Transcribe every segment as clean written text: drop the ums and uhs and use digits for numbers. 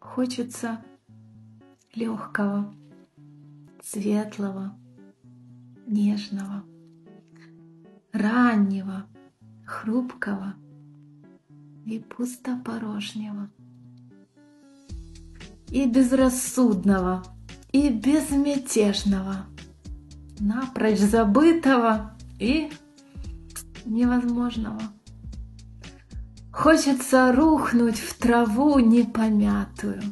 Хочется легкого, светлого, нежного, раннего, хрупкого и пустопорожнего, и безрассудного, и безмятежного, напрочь забытого и невозможного. Хочется рухнуть в траву непомятую,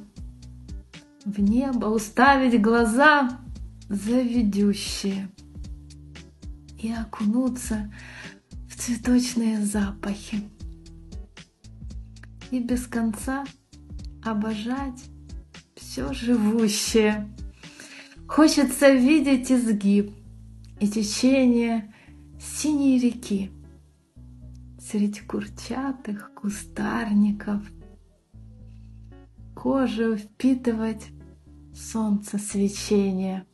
в небо уставить глаза заведущие и окунуться в цветочные запахи, и без конца обожать все живущее. Хочется видеть изгиб и течение синей реки среди курчатых кустарников, кожу впитывать солнце свечение,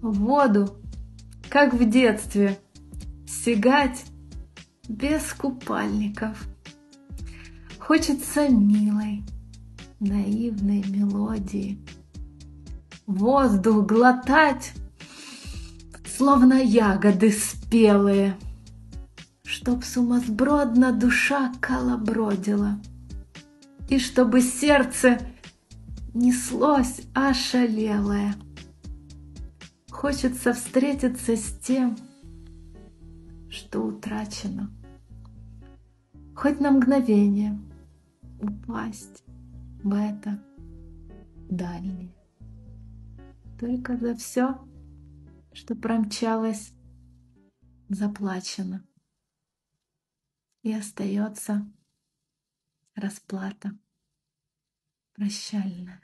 воду, как в детстве, сягать без купальников. Хочется милой, наивной мелодии, воздух глотать, словно ягоды спелые, чтоб сумасбродно душа колобродила, и чтобы сердце неслось ошалелое. Хочется встретиться с тем, что утрачено, хоть на мгновение упасть в это дальнее. Только за все, что промчалось, заплачено. И остается расплата прощальная.